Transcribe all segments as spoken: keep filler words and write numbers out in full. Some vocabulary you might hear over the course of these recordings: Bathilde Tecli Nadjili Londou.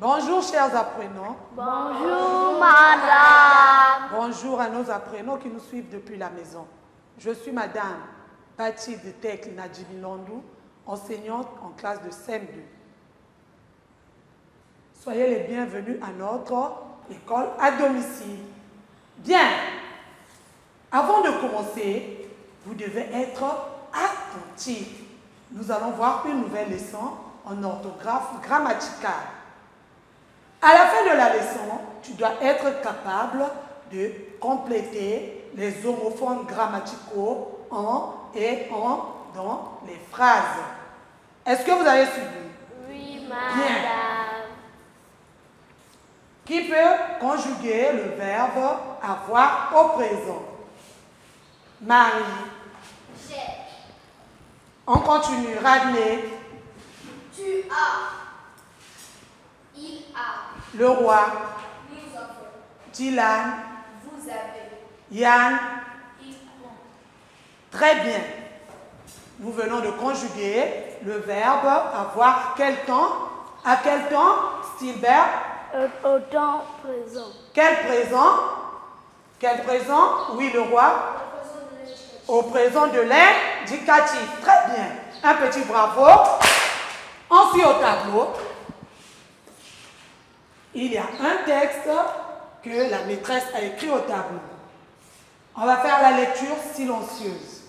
Bonjour, chers apprenants. Bonjour, madame. Bonjour à nos apprenants qui nous suivent depuis la maison. Je suis madame Bathilde Tecli Nadjili Londou, enseignante en classe de C M deux. Soyez les bienvenus à notre école à domicile. Bien, avant de commencer, vous devez être attentif. Nous allons voir une nouvelle leçon en orthographe grammaticale. À la fin de la leçon, tu dois être capable de compléter les homophones grammaticaux en et en dans les phrases. Est-ce que vous avez suivi? Oui, madame. Bien. Qui peut conjuguer le verbe avoir au présent? Marie. J'ai. On continue. Radney. Tu as. Il a. Le roi. Nous avons. Dylan. Vous avez. Yann. Il prend. Très bien. Nous venons de conjuguer le verbe avoir quel temps? À quel temps, Stilbert? Euh, au temps présent. Quel présent? Quel présent? Oui, le roi. Au présent de l'indicatif. Très bien. Un petit bravo. On suit au tableau. Il y a un texte que la maîtresse a écrit au tableau. On va faire la lecture silencieuse.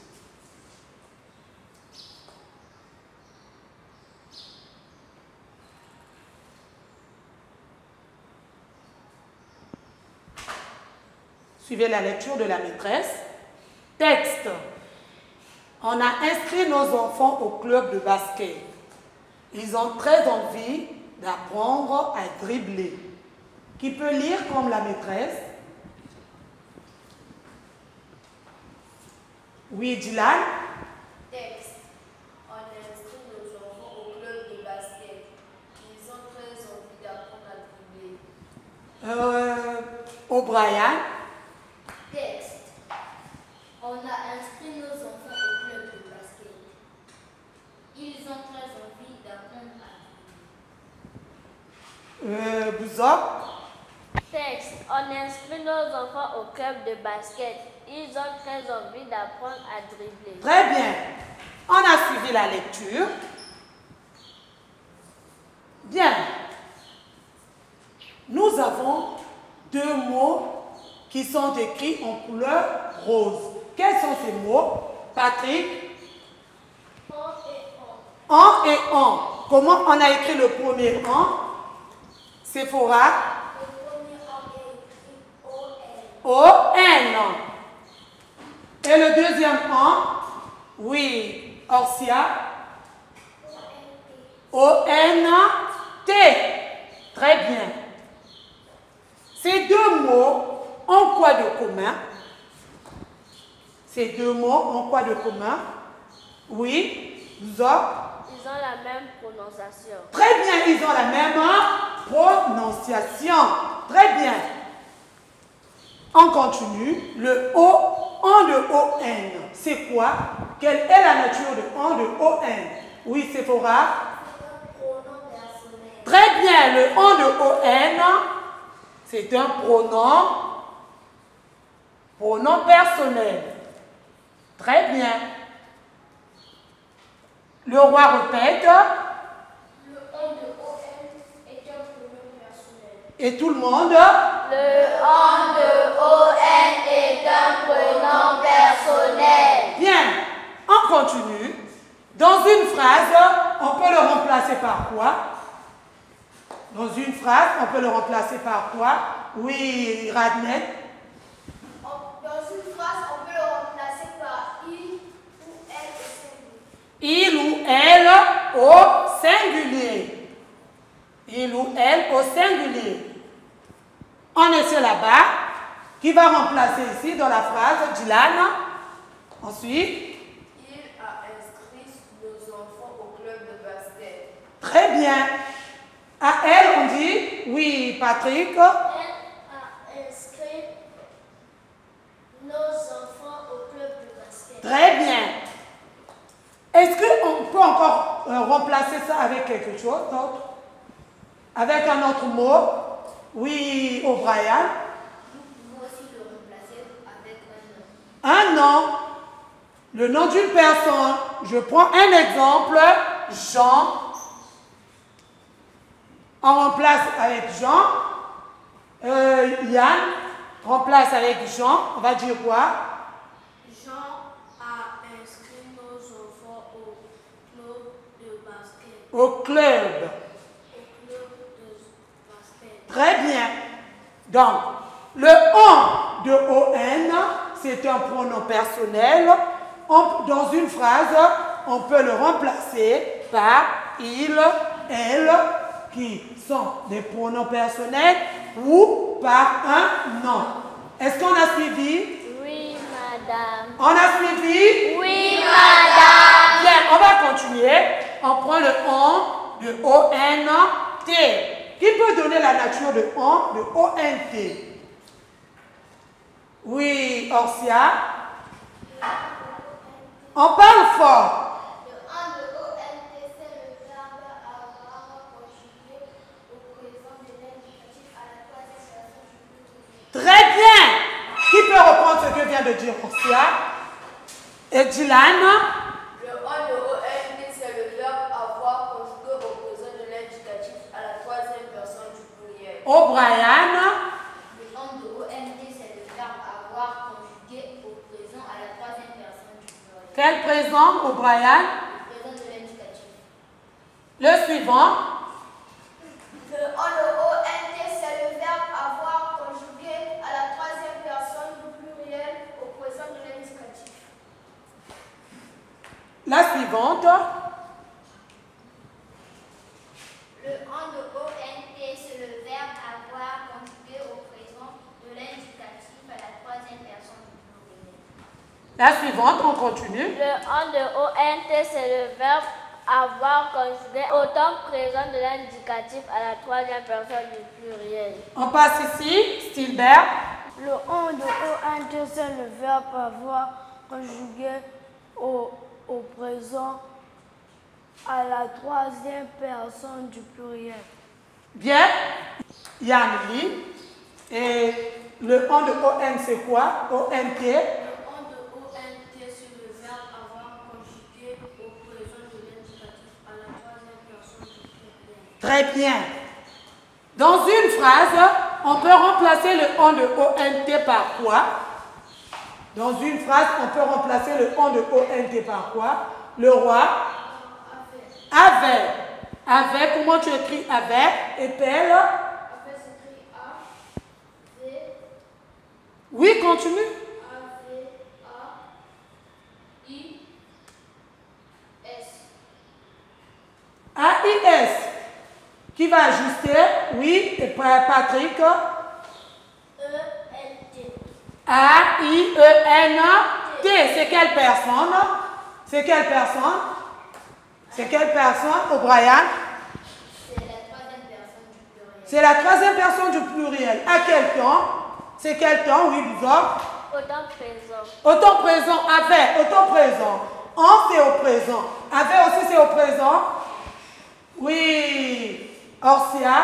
Suivez la lecture de la maîtresse. Texte. On a inscrit nos enfants au club de basket. Ils ont très envie d'apprendre à dribbler. Qui peut lire comme la maîtresse? Oui, Dylan. Texte. On inscrit nos enfants au club de basket. Ils ont très envie d'apprendre à dribbler. Euh, O'Brien. Texte. On a inscrit nos enfants au club de basket. Ils ont très envie d'apprendre à Euh, Bouzok. Texte. On inscrit nos enfants au club de basket. Ils ont très envie d'apprendre à dribbler. Très bien. On a suivi la lecture. Bien. Nous avons deux mots qui sont écrits en couleur rose. Quels sont ces mots, Patrick? En et en. En et en. Comment on a écrit le premier en? Sephora. O N. Et le deuxième en? Oui. Orsia. O N T. Très bien. Ces deux mots ont quoi de commun? Ces deux mots ont quoi de commun? Oui. Nous avons. Ils ont la même prononciation. Très bien, ils ont la même prononciation. Très bien. On continue. Le O, en de O N. C'est quoi? Quelle est la nature de en de O N? Oui, Sephora. Très bien, le en de O N, c'est un pronom, pronom personnel. Très bien. Le roi répète. Le on de O N est un pronom personnel. Et tout le monde? Le on de O N est un pronom personnel. Bien, on continue. Dans une phrase, on peut le remplacer par quoi? Dans une phrase, on peut le remplacer par quoi? Oui, Radnet. Dans une phrase, on peut le remplacer par il ou elle au singulier. Il ou elle au singulier. Il ou elle au singulier. On est sur la barre. Qui va remplacer ici dans la phrase Dylan? Ensuite. Il a inscrit nos enfants au club de basket. Très bien. À elle, on dit. Oui, Patrick. Elle a inscrit nos enfants au club de basket. Très bien. Est-ce qu'on peut encore euh, remplacer ça avec quelque chose d'autre? Avec un autre mot, oui, O'Brien. Vous pouvez aussi le remplacer avec un nom. Un nom, le nom d'une personne. Je prends un exemple, Jean. On remplace avec Jean. Euh, Yann, remplace avec Jean. On va dire quoi? Jean a inscrit nos enfants au club de basket. Au club. Très bien. Donc, le on de on, c'est un pronom personnel. On, dans une phrase, on peut le remplacer par il, elle, qui sont des pronoms personnels ou par un nom. Est-ce qu'on a suivi? Oui, madame. On a suivi? Oui, madame. Bien, on va continuer. On prend le on de O N T. Qui peut donner la nature de on, de O N T? Oui, Orsia. On parle fort. Le on de O N T, c'est le verbe avoir conjugué au présent de l'indicatif à la place de la personne. Très bien. Qui peut reprendre ce que vient de dire Orsia? Et Dylan? Le on de O N T, c'est le verbe avoir conjugué au présent de l'indicatif à la troisième personne du pluriel. O'Brien? Le on de O N T, c'est le verbe avoir conjugué au présent à la troisième personne du pluriel. Quel présent, O'Brien? Le présent de l'indicatif. Le suivant? Le on de O N T, c'est le verbe avoir conjugué à la troisième personne du pluriel au présent de l'indicatif. La suivante? Le on de O N T, c'est le verbe avoir conjugué au présent de l'indicatif à la troisième personne du pluriel. La suivante, on continue. Le on de O N T, c'est le verbe avoir conjugué au temps présent de l'indicatif à la troisième personne du pluriel. On passe ici, Stilbert. Le on de O N T, c'est le verbe avoir conjugué au, au présent à la troisième personne du pluriel. Bien. Yannick. Et le on de O N, c'est quoi? O N T. Le on de O N T, c'est le verbe avoir conjugué au présent de l'indicatif à la troisième personne du pluriel. Très bien. Dans une phrase, on peut remplacer le on de O N T par quoi? Dans une phrase, on peut remplacer le on de O N T par quoi? Le roi? Avec. Avec, comment tu écris avec? Épelle? Avec s'écrit A, V. Oui, continue. A, V, A, I, S. A, I, S. Qui va ajuster? Oui, et Patrick? E, N, T. A, I, E, N, T. C'est quelle personne? C'est quelle personne? C'est quelle personne, O'Brien? C'est la troisième personne du pluriel. À quel temps? C'est quel temps, oui, vous autres? Au temps présent. Au temps présent, avec, au temps présent. En, c'est au présent. Avec aussi, c'est au présent. Oui, Orsia.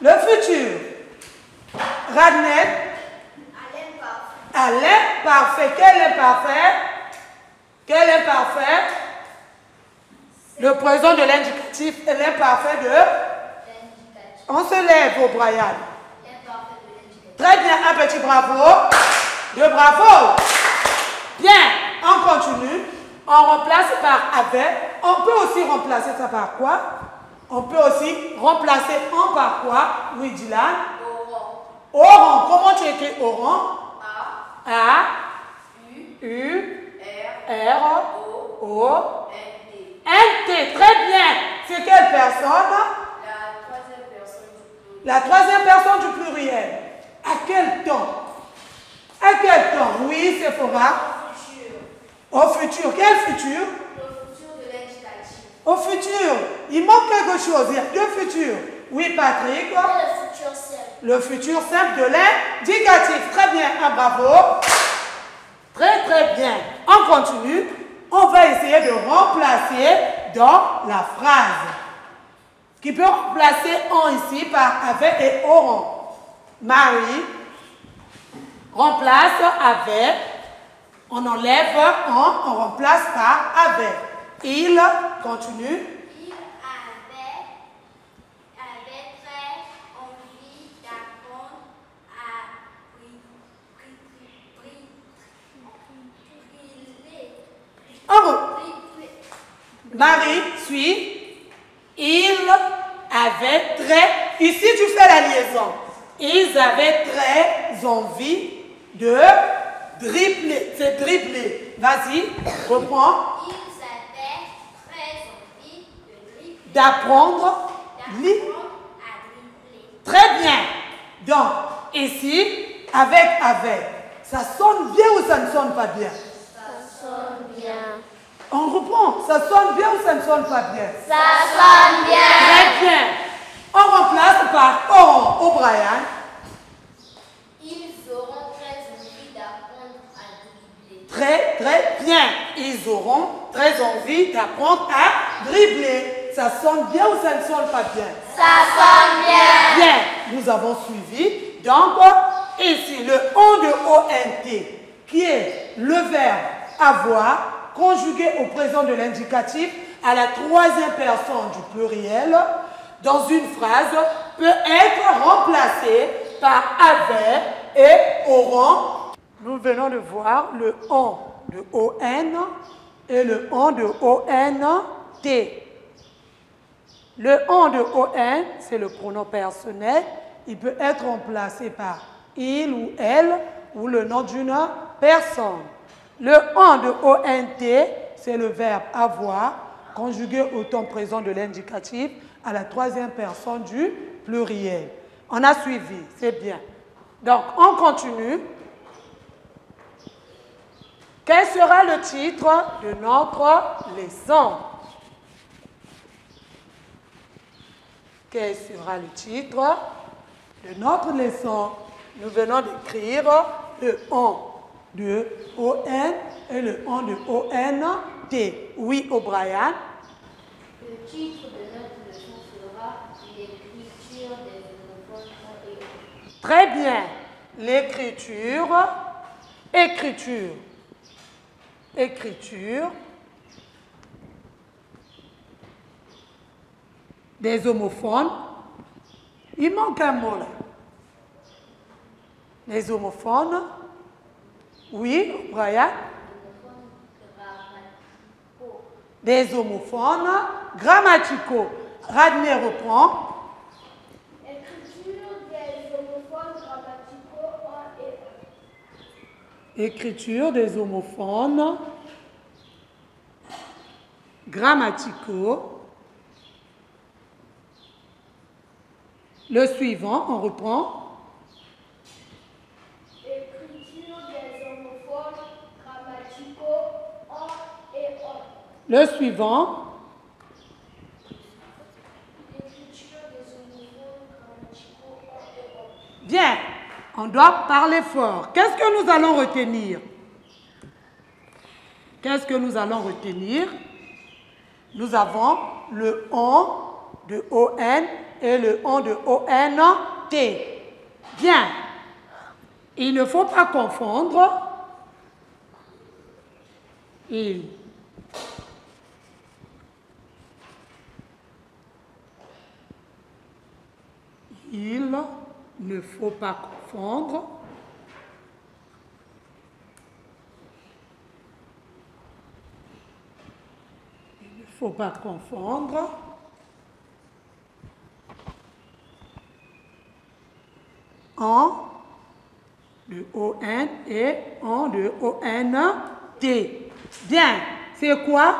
Le futur. Radnet. À l'imparfait. Quel imparfait? Quel imparfait? Le présent de l'indicatif et l'imparfait de? L'indicatif. On se lève, O'Brien. L'imparfait de l'indicatif. Très bien, un petit bravo. Deux bravos. Bien, on continue. On remplace par avec. On peut aussi remplacer ça par quoi? On peut aussi remplacer en par quoi? Oui, Dylan. Oran. Oran. Comment tu écris Oran? A. A. U. U. R, O, O, N, T. Très bien. C'est quelle personne? La troisième personne du pluriel. La troisième personne du pluriel. À quel temps? À quel temps? Oui, c'est Sephora. Au futur. Au futur. Quel futur? Au futur de l'indicatif. Au futur. Il manque quelque chose. Il y a deux futurs. Oui, Patrick. Le futur simple. Le futur simple de l'indicatif. Très bien. Un bravo. Très, très bien. On continue. On va essayer de remplacer dans la phrase. qui peut remplacer on ici par avec et auront. Marie remplace avec, on enlève on, on remplace par avec. Il continue. Il avait, avait très envie d'apprendre à briller. Marie suit. Ils avaient très, ici tu fais la liaison, ils avaient très envie de dribbler, c'est dribbler, vas-y, reprends. Ils avaient très envie de dribbler. D'apprendre à dribbler. Très bien, donc ici, avec, avec, ça sonne bien ou ça ne sonne pas bien? Ça sonne bien. On reprend. Ça sonne bien ou ça ne sonne pas bien? Ça sonne bien. Très bien. On remplace par Oran. O'Brien. Ils auront très envie d'apprendre à dribbler. Très, très bien. Ils auront très envie d'apprendre à dribbler. Ça sonne bien ou ça ne sonne pas bien? Ça sonne bien. Bien. Nous avons suivi. Donc, ici, le on de O N T, qui est le verbe avoir, conjugué au présent de l'indicatif à la troisième personne du pluriel dans une phrase peut être remplacé par avec et auront. Nous venons de voir le on de on et le on de ont. Le on de on, c'est le pronom personnel. Il peut être remplacé par il ou elle ou le nom d'une personne. Le on de ont, c'est le verbe avoir, conjugué au temps présent de l'indicatif à la troisième personne du pluriel. On a suivi, c'est bien. Donc, on continue. Quel sera le titre de notre leçon? Quel sera le titre de notre leçon? Nous venons d'écrire le on de O N et le on de O N T. Oui, O'Brien. Le titre de notre leçon sera l'écriture des homophones et autres. Très bien. L'écriture, écriture, écriture des homophones. Il manque un mot là. Les homophones. Oui, Brian. Des homophones grammaticaux. Radney reprend. Écriture des homophones grammaticaux. Écriture des homophones grammaticaux. Le suivant, on reprend. Le suivant. Bien, on doit parler fort. Qu'est-ce que nous allons retenir? Qu'est-ce que nous allons retenir? Nous avons le on de O N et le on de O N T. Bien, il ne faut pas confondre. Il Il ne faut pas confondre il ne faut pas confondre en de O N et en de O N T. Bien, c'est quoi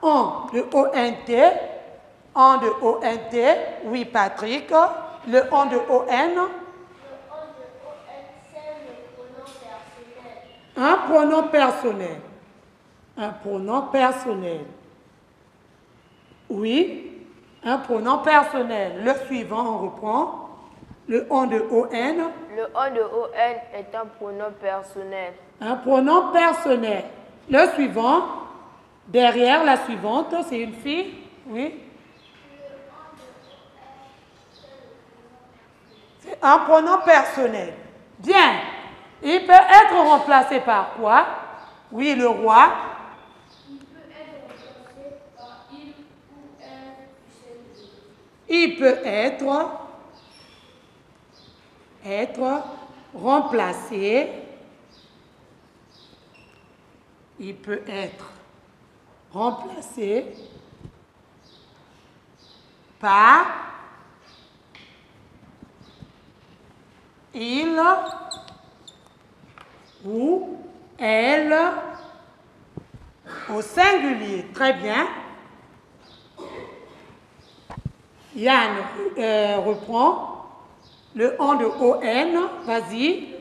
en de O N T? En de O N T, oui Patrick. Le on de O N. Le on de O N, c'est le pronom personnel. Un pronom personnel. Un pronom personnel. Oui, un pronom personnel. Le suivant, on reprend. Le on de O N. Le on de O N est un pronom personnel. Un pronom personnel. Le suivant, derrière la suivante, c'est une fille. Oui. Le on de O N Un pronom personnel. Bien. Il peut être remplacé par quoi? Oui, le roi. Il peut être remplacé par il ou elle. Il peut être, être remplacé. Il peut être remplacé par il ou elle au singulier. Très bien. Yann euh, reprend le on de O N. Vas-y.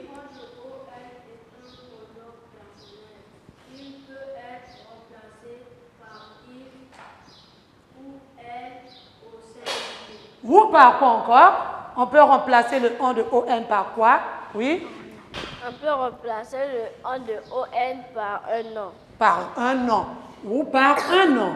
Ou par quoi encore? On peut remplacer le on de O N par quoi? Oui? On peut remplacer le on de O N par un nom. Par un nom. Ou par un nom.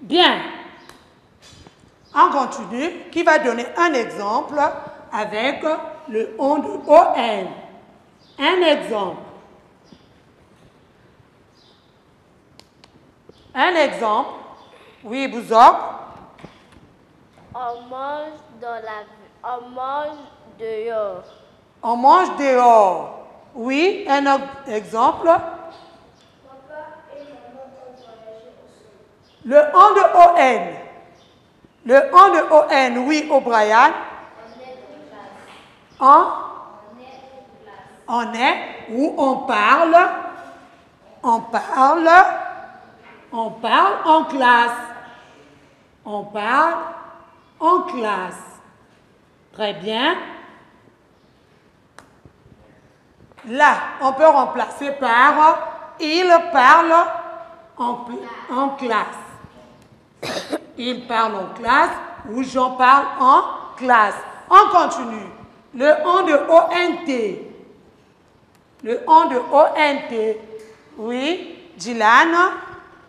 Bien. On continue. Qui va donner un exemple avec le on de O N? Un exemple. Un exemple. Oui, Bouzok. On mange dans la rue. On mange dehors. On mange dehors. Oui, un autre exemple. Papa et maman ont voyagé au sol. Le on de O N. Le on de O N, oui, O'Brien. On est en classe. En? On est ou on parle, on parle, on parle en classe, on parle en classe. Très bien. Là, on peut remplacer par il parle en, en classe. Il parle en classe ou j'en parle en classe. On continue. Le on de O N T. Le on de O N T. Oui, Dylan.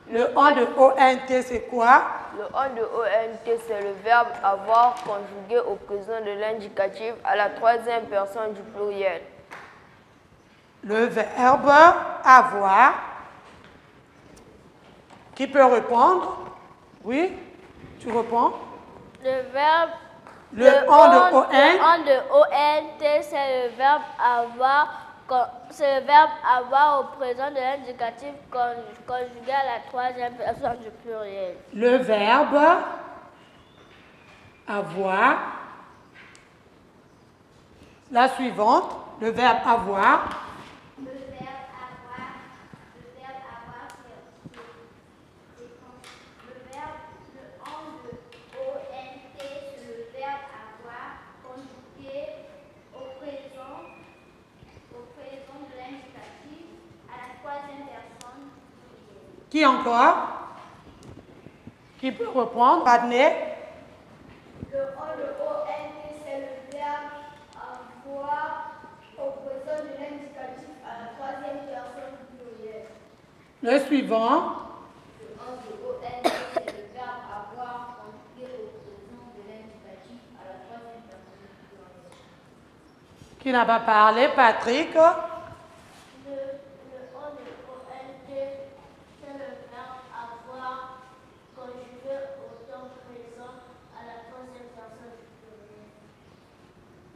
Le on de O N T, c'est quoi? Le on de O N T, c'est le verbe avoir conjugué au présent de l'indicatif à la troisième personne du pluriel. Le verbe avoir. Qui peut répondre? Oui, tu réponds? Le verbe. Le, le on, on de O N T. Le on de O N T, c'est le verbe avoir. C'est le verbe avoir au présent de l'indicatif conjugué à la troisième personne du pluriel. Le verbe avoir. La suivante, le verbe avoir. Le verbe avoir. Le verbe avoir, c'est le verbe, le on de O N T, c'est le verbe avoir conjugué au présent. Qui encore? Qui peut reprendre? Adnet? Le on de O N T, c'est le verbe avoir au présent de l'indicatif à la troisième personne du pluriel. Le suivant? Le on de O N T, c'est le verbe avoir conjugué au présent de l'indicatif à la troisième personne du pluriel. Qui n'a pas parlé? Patrick?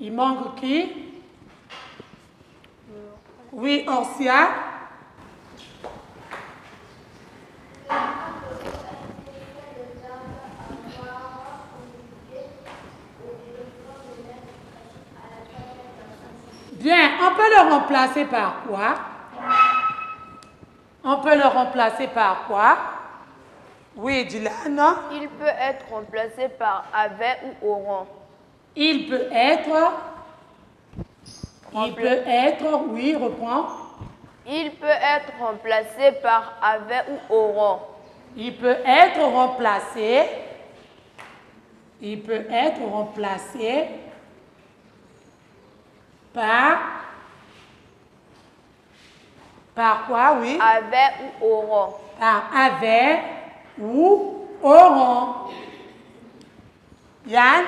Il manque qui? Oui, Orsia. Bien, on peut le remplacer par quoi? On peut le remplacer par quoi? Oui, Dylan. Il peut être remplacé par avec ou auront. Il peut être, il peut être, oui, reprends. Il peut être remplacé par avec ou auront. Il peut être remplacé, il peut être remplacé par Par quoi, oui? Avec ou auront. Par avec ou auront. Yann,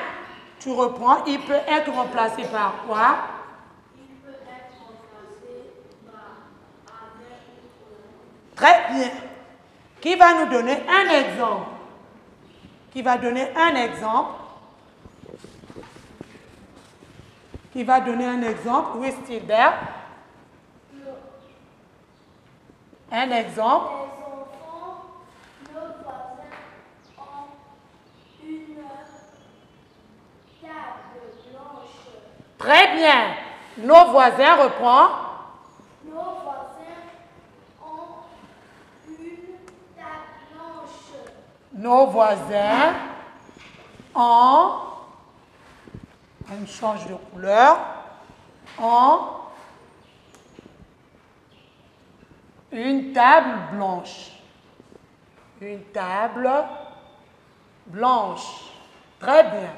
tu reprends. Il peut être remplacé par quoi? Il peut être remplacé par avec ou auront. Très bien. Qui va nous donner un exemple? Qui va donner un exemple? Qui va donner un exemple? Oui, Stilbert. Un exemple. Les enfants, nos voisins, ont une table blanche. Très bien. Nos voisins, reprend. Nos voisins ont une table blanche. Nos voisins ont... On change de couleur. En une table blanche. Une table blanche. Très bien.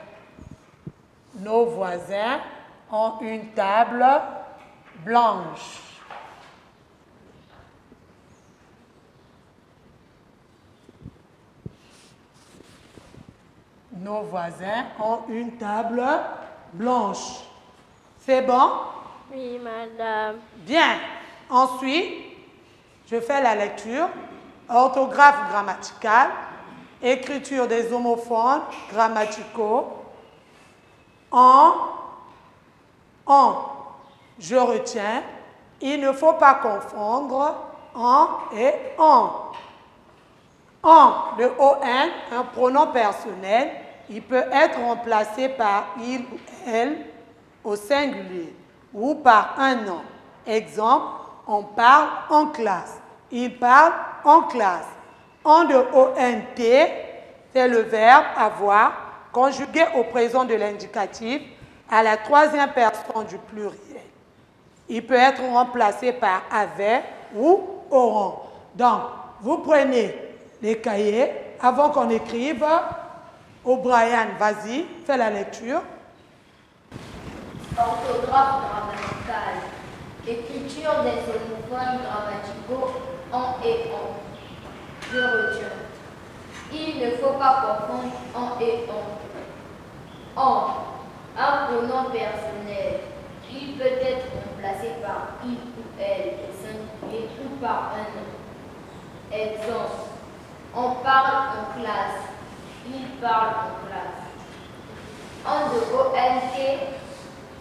Nos voisins ont une table blanche. Nos voisins ont une table blanche. Blanche. C'est bon? Oui, madame. Bien. Ensuite, je fais la lecture. Orthographe grammaticale, écriture des homophones grammaticaux. En, en, je retiens. Il ne faut pas confondre en et en. En, le O N, un pronom personnel. Il peut être remplacé par il ou elle au singulier ou par un nom. Exemple, on parle en classe. Il parle en classe. En de O N T, c'est le verbe avoir conjugué au présent de l'indicatif à la troisième personne du pluriel. Il peut être remplacé par avec ou auront. Donc, vous prenez les cahiers avant qu'on écrive. O'Brien, vas-y, fais la lecture. Orthographe grammaticale. Écriture des homophones grammaticaux en et en. Je retiens. Il ne faut pas confondre en et en. En, un pronom personnel. Il peut être remplacé par il ou elle, singulier ou par un nom. Exemple, on parle en classe. Il parle en classe. En de O N T,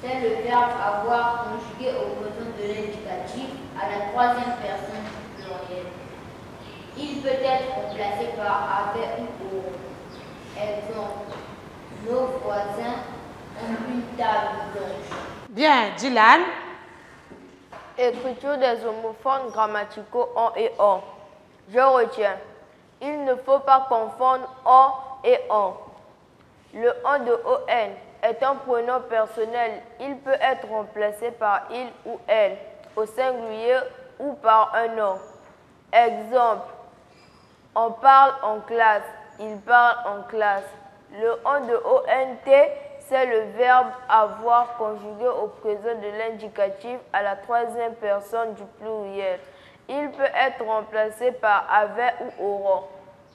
c'est le verbe avoir conjugué au présent de l'indicatif à la troisième personne du pluriel. Il peut être remplacé par avec ou pour. Exemple, nos voisins ont une table blanche. Bien, Dylan. Écriture des homophones grammaticaux en et en. Je retiens. Il ne faut pas confondre en et en. Le en de O N est un pronom personnel. Il peut être remplacé par il ou elle, au singulier ou par un nom. Exemple, on parle en classe, il parle en classe. Le en de O N T, c'est le verbe avoir conjugué au présent de l'indicatif à la troisième personne du pluriel. Il peut être remplacé par avec ou auront.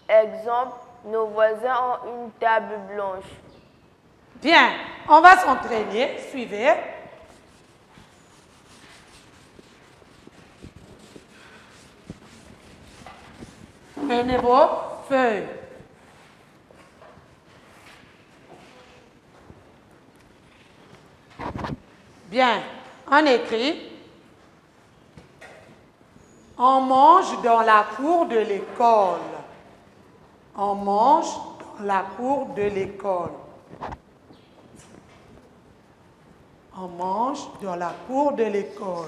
Exemple, nos voisins ont une table blanche. Bien, on va s'entraîner. Suivez. Prenez vos feuilles. Bien, on écrit. On mange dans la cour de l'école. On mange dans la cour de l'école. On mange dans la cour de l'école.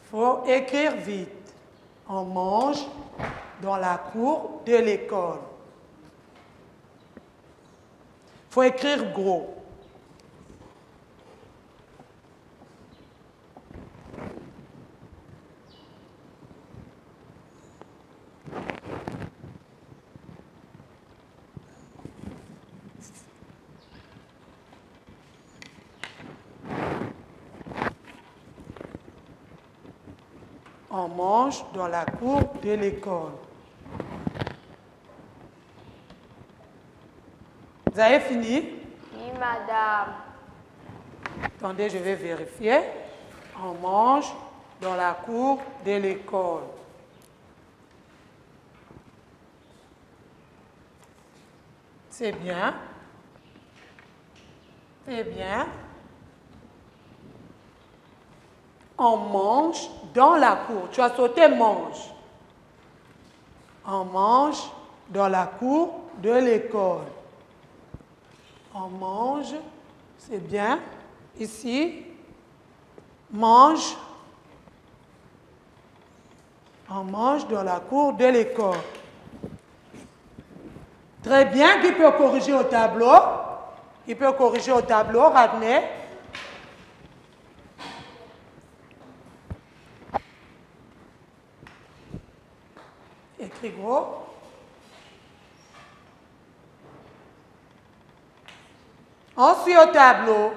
Il faut écrire vite. On mange dans la cour de l'école. Il faut écrire gros. en manche dans la cour de l'école. Vous avez fini? Oui, madame. Attendez, je vais vérifier. En manche dans la cour de l'école. C'est bien. C'est bien. En manche dans la cour. Tu as sauté manche. En manche dans la cour de l'école. En mange, c'est bien. Ici, mange. En mange dans la cour de l'école. Très bien, qui peut corriger au tableau? Qui peut corriger au tableau, Radney? Écris gros. On suit au tableau.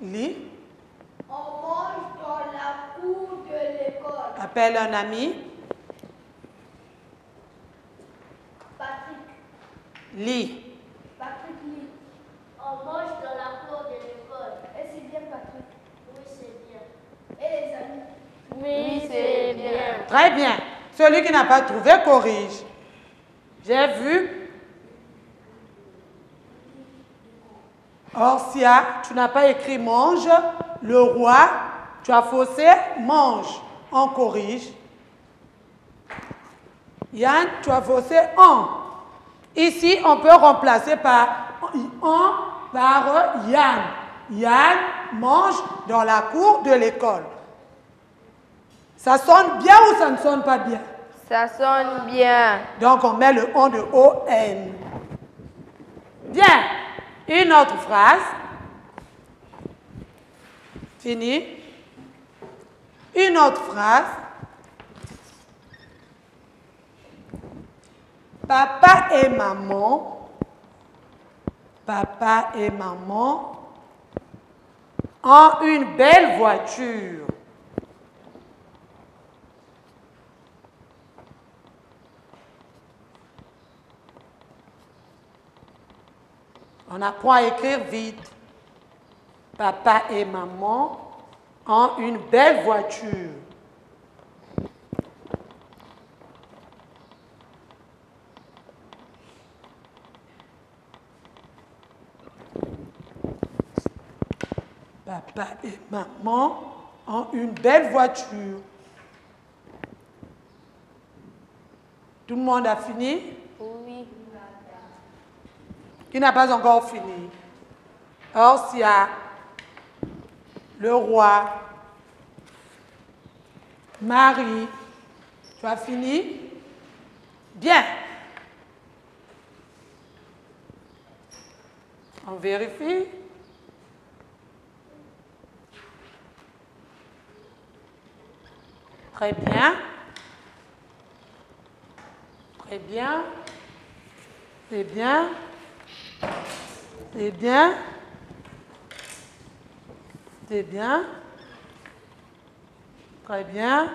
Lis. On mange dans la cour de l'école. Appelle un ami. Patrick. Lis. Patrick lit. On mange dans la cour de l'école. Et c'est bien, Patrick? Oui, c'est bien. Et les amis? Oui, oui c'est bien. bien. Très bien. Celui qui n'a pas trouvé, corrige. J'ai vu. Orsia, tu n'as pas écrit mange, le roi, tu as faussé mange, on corrige. Yann, tu as faussé en. Ici, on peut remplacer par en par Yann. Yann mange dans la cour de l'école. Ça sonne bien ou ça ne sonne pas bien? Ça sonne bien. Donc, on met le on de O N. Bien. Une autre phrase. Fini. Une autre phrase. Papa et maman. Papa et maman ont une belle voiture. On apprend à écrire vite. Papa et maman ont une belle voiture. Papa et maman ont une belle voiture. Tout le monde a fini? Oui. Qui n'a pas encore fini. Orsia, le roi, Marie, tu as fini? Bien. On vérifie. Très bien. Très bien. C'est bien. C'est bien. C'est bien. Très bien.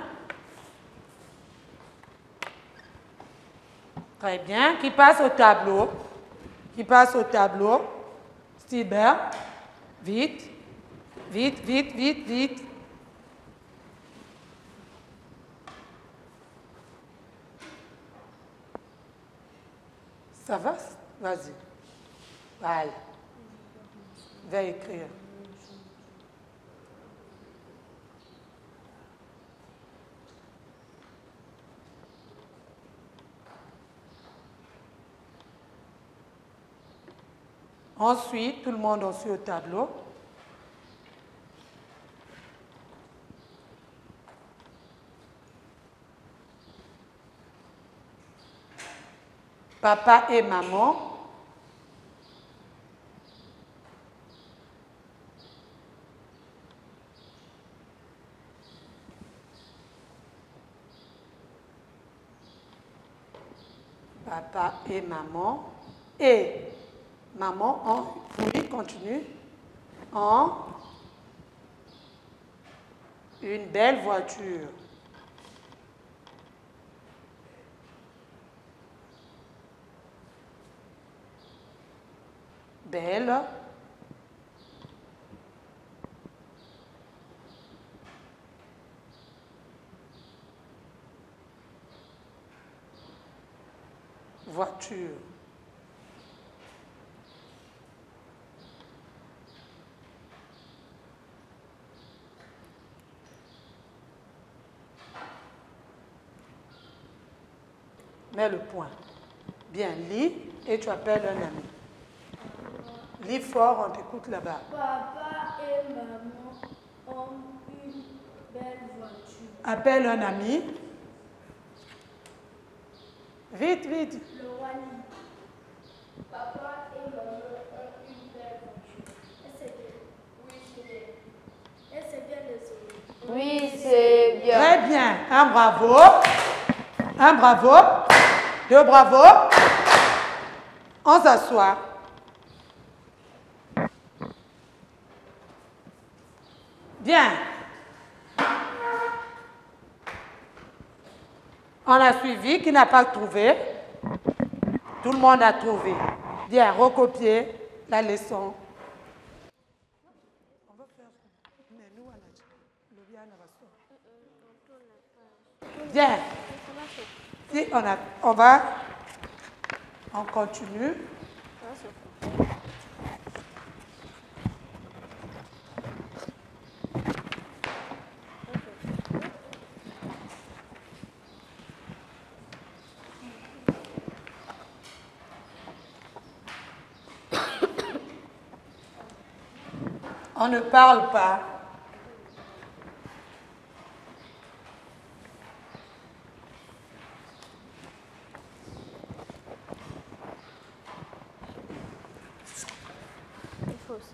Très bien. Qui passe au tableau? Qui passe au tableau? Cyber. Vite. Vite, vite, vite, vite. Ça va? Vas-y. Voilà. Va écrire. Ensuite, tout le monde en suit au tableau. papa et maman. Papa et maman. Et maman, en, oui, continue, en une belle voiture. Belle voiture. Mets le point. Bien, lis et tu appelles un ami. Lis fort, on t'écoute là-bas. Papa et maman ont une belle voiture. Appelle un ami. Vite, vite. Le roi lit. Papa et maman ont une belle voiture. Et c'est bien les autres. Oui, c'est bien. Très bien. Un bravo. Un bravo. Deux bravos. On s'assoit. Bien. On a suivi, qui n'a pas trouvé. Tout le monde a trouvé. Bien, recopier la leçon. Bien. Si on a, on va, on continue. On ne parle pas. Il faut aussi.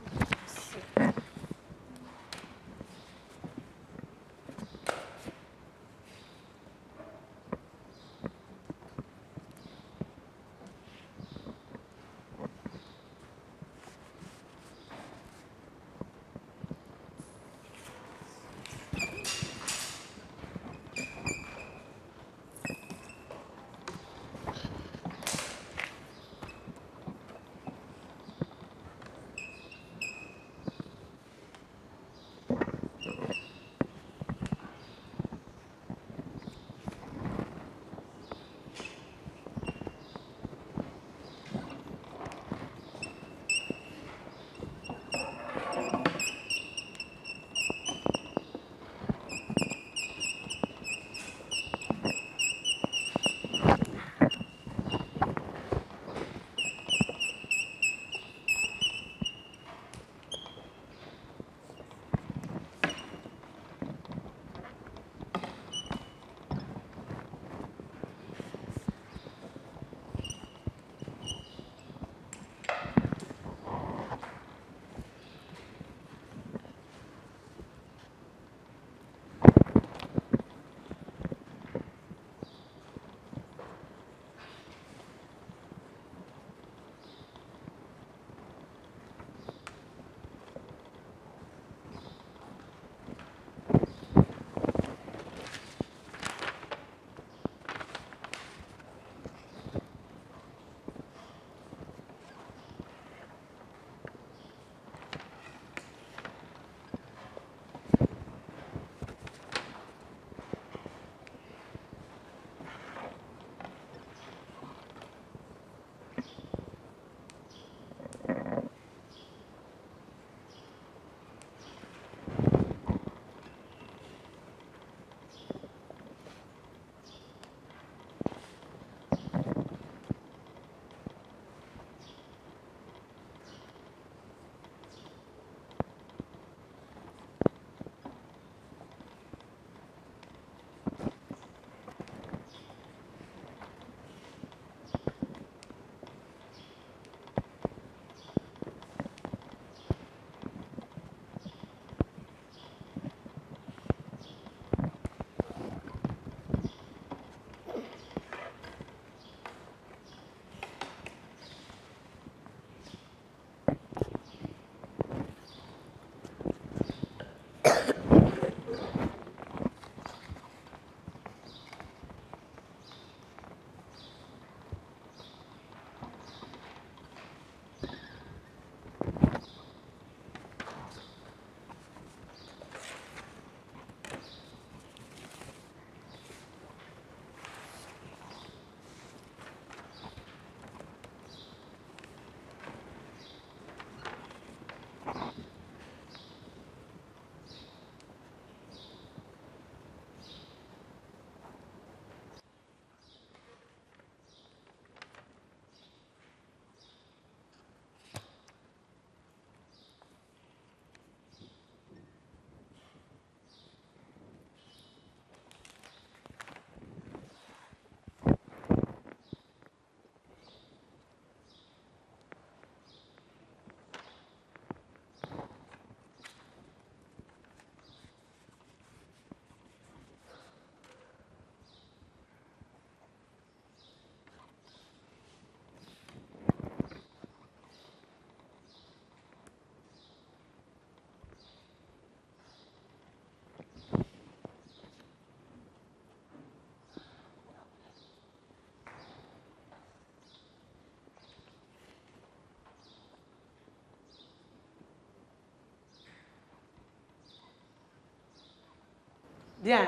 Bien.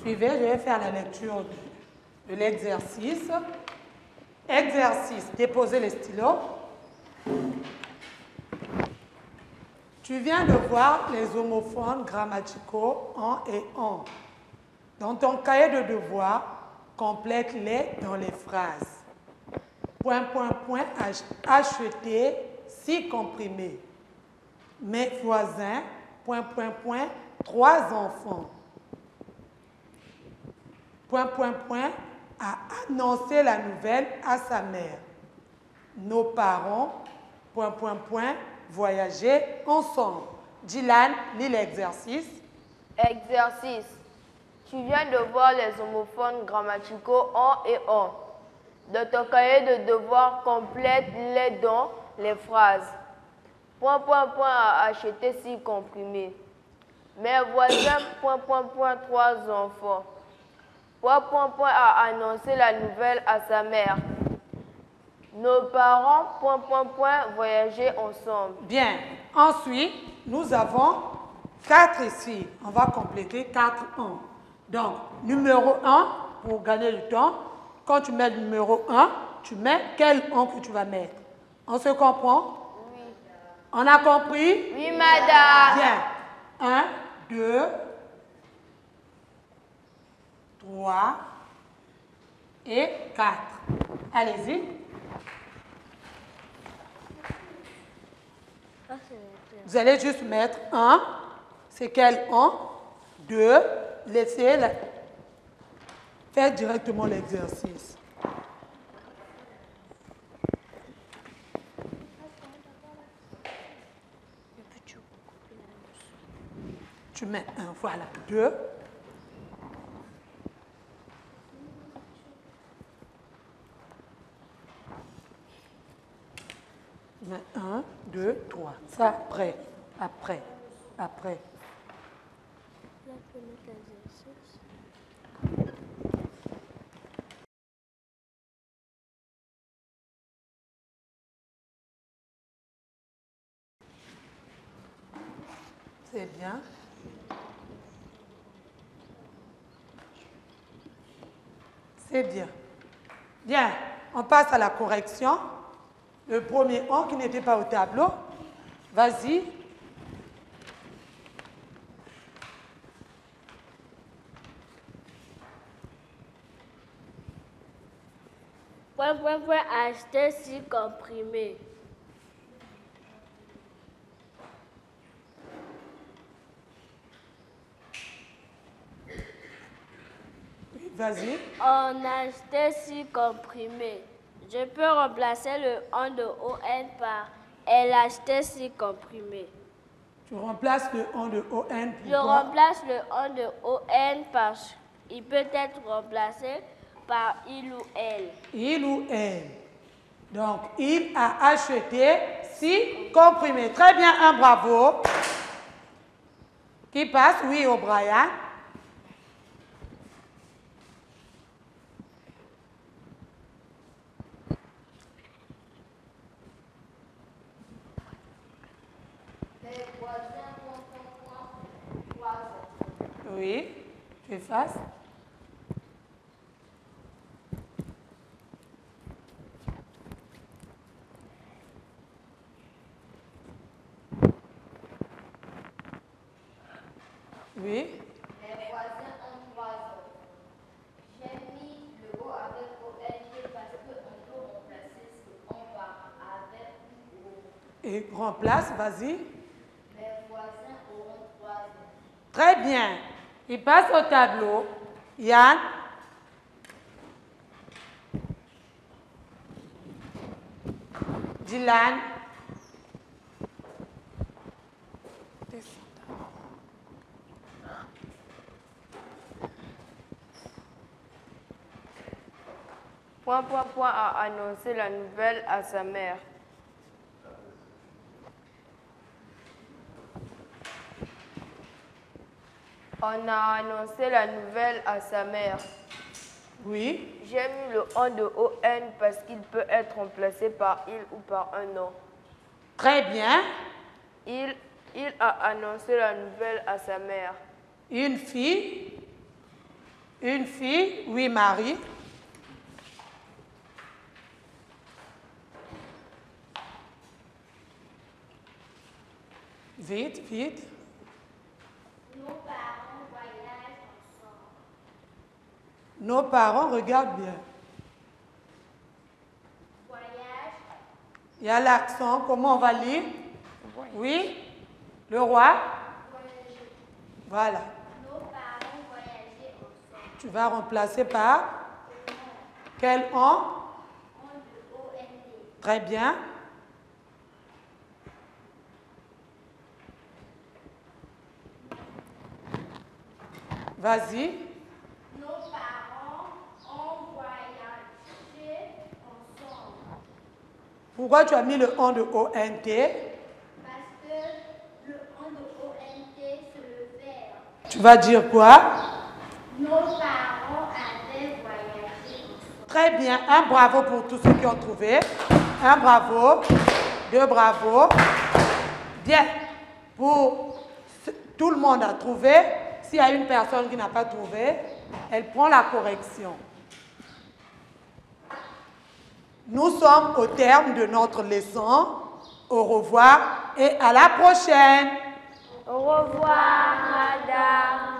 Suivez, je vais faire la lecture de l'exercice. Exercice, déposez les stylos. Tu viens de voir les homophones grammaticaux en et en. Dans ton cahier de devoirs, complète-les dans les phrases. Point, point, point, acheter, si comprimé. Mes voisins, point, point, point, trois enfants. Point, point, point, a annoncé la nouvelle à sa mère. Nos parents, point, point, point, voyager ensemble. Dylan, lis l'exercice. Exercice. Tu viens de voir les homophones grammaticaux en et en. Dans ton cahier de devoirs, complète les dons, les phrases. Point, point, point, à acheter si comprimé. Mes voisins, point, point, point, trois enfants. Point, point, point, a annoncé la nouvelle à sa mère. Nos parents, point, point, point, voyager ensemble. Bien. Ensuite, nous avons quatre ici. On va compléter quatre ans. Donc, numéro un, pour gagner du temps, quand tu mets le numéro un, tu mets quel on que tu vas mettre. On se comprend? Oui. On a compris? Oui, madame. Bien. un, deux, trois et quatre. Allez-y. Vous allez juste mettre un, c'est quel un, deux, laissez, la... faites directement l'exercice. Tu mets un, voilà, deux. un, deux, trois. Ça, après, après, après. C'est bien. C'est bien. Bien, on passe à la correction. Le premier on qui n'était pas au tableau. Vas-y. Point, point, point, acheter si comprimé. Vas-y. On achetait si comprimé. Je peux remplacer le on de on par elle achetait si comprimé. Tu remplaces le on de on par. Je remplace le on de on par. Il peut être remplacé par il ou elle. Il ou elle. Donc, il a acheté si comprimé. Très bien, un bravo. Qui passe? Oui, O'Brien. Oui, tu effaces. Oui. Les voisins ont trois autres. J'ai mis le O avec O N G parce qu'on peut remplacer ce on va avec O. Et remplace, vas-y. Les voisins auront trois autres. Très bien. Il passe au tableau. Yann. Dylan. Point, point, point a annoncé la nouvelle à sa mère. On a annoncé la nouvelle à sa mère. Oui. J'ai mis le on de on parce qu'il peut être remplacé par il ou par un nom. Très bien. Il, il a annoncé la nouvelle à sa mère. une fille, une fille, huit maris, vite, vite. Nos parents voyagent ensemble. Nos parents, regardent bien. Voyage. Il y a l'accent, comment on va lire? Voyage. Oui, le roi. Voyager. Voilà. Nos parents voyageaient ensemble. Tu vas remplacer par? Quel on? On de O N D. Très bien. Vas-y. Nos parents ont voyagé ensemble. Pourquoi tu as mis le « on » de « ont » ? Parce que le « on » de « ont », c'est le verbe. Tu vas dire quoi? Nos parents avaient voyagé ensemble. Très bien. Un bravo pour tous ceux qui ont trouvé. Un bravo. Deux bravos. Bien. Pour tout le monde a trouvé. S'il y a une personne qui n'a pas trouvé, elle prend la correction. Nous sommes au terme de notre leçon. Au revoir et à la prochaine. Au revoir, madame.